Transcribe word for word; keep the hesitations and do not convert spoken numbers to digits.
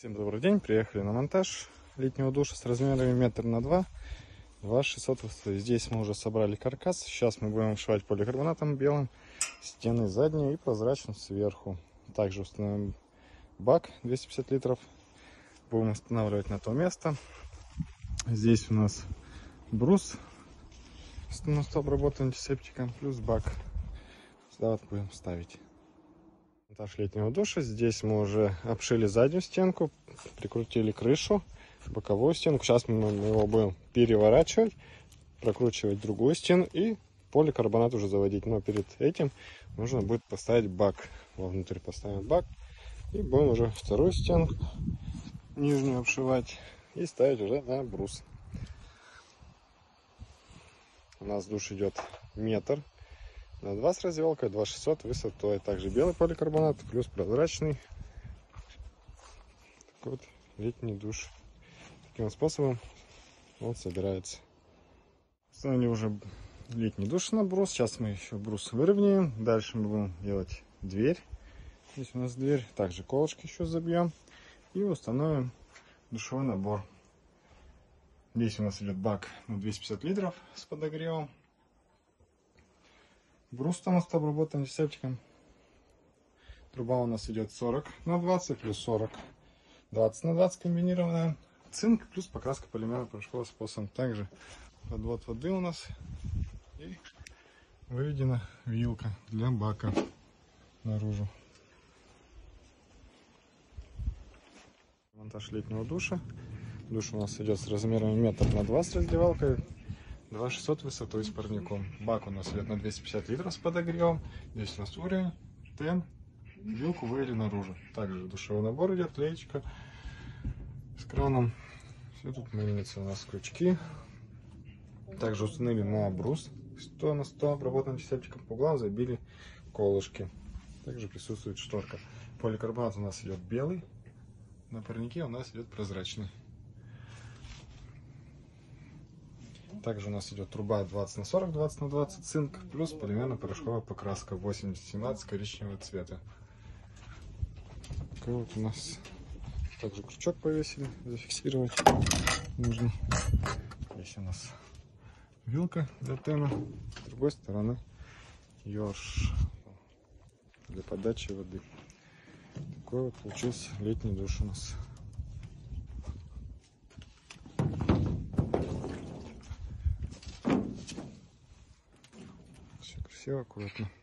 Всем добрый день, приехали на монтаж летнего душа с размерами метр на два, два шестьсот. Здесь мы уже собрали каркас, сейчас мы будем вшивать поликарбонатом белым стены задние и прозрачным сверху. Также установим бак двести пятьдесят литров, будем устанавливать на то место. Здесь у нас брус с обработан антисептиком плюс бак, сюда вот будем ставить. Монтаж летнего душа. Здесь мы уже обшили заднюю стенку, прикрутили крышу, боковую стенку. Сейчас мы его будем переворачивать, прокручивать другую стену и поликарбонат уже заводить. Но перед этим нужно будет поставить бак. Вовнутрь поставим бак и будем уже вторую стенку нижнюю обшивать и ставить уже на брус. У нас душ идет метр на два с развелкой, два шестьсот высотой. Также белый поликарбонат плюс прозрачный. Такой вот летний душ. Таким способом он собирается. Установили уже летний душ на брус. Сейчас мы еще брус выровняем. Дальше мы будем делать дверь. Здесь у нас дверь. Также колышки еще забьем. И установим душевой набор. Здесь у нас идет бак на двести пятьдесят литров с подогревом. Брус там обработан антисептиком. Труба у нас идет сорок на двадцать плюс сорок. двадцать на двадцать комбинированная. Цинк плюс покраска полимера порошковым способом. Также подвод воды у нас. И выведена вилка для бака наружу. Монтаж летнего душа. Душ у нас идет с размерами метр на два с раздевалкой. два шестьсот высотой с парником. Бак у нас идет на двести пятьдесят литров с подогревом. Здесь у нас уровень, тен, вилку вывели наружу. Также душевой набор идет, леечка с краном. Все тут имеется у нас крючки. Также установили на брус сто на сто, обработанным антисептиком, по углам забили колышки. Также присутствует шторка. Поликарбонат у нас идет белый, на парнике у нас идет прозрачный. Также у нас идет труба двадцать на сорок, двадцать на двадцать, цинк, плюс полимерно-порошковая покраска восемьдесят семнадцать коричневого цвета. Такой вот у нас также крючок повесили, зафиксировать нужно. Здесь у нас вилка для тена, с другой стороны ёрш для подачи воды. Такой вот получился летний душ у нас. Все аккуратно.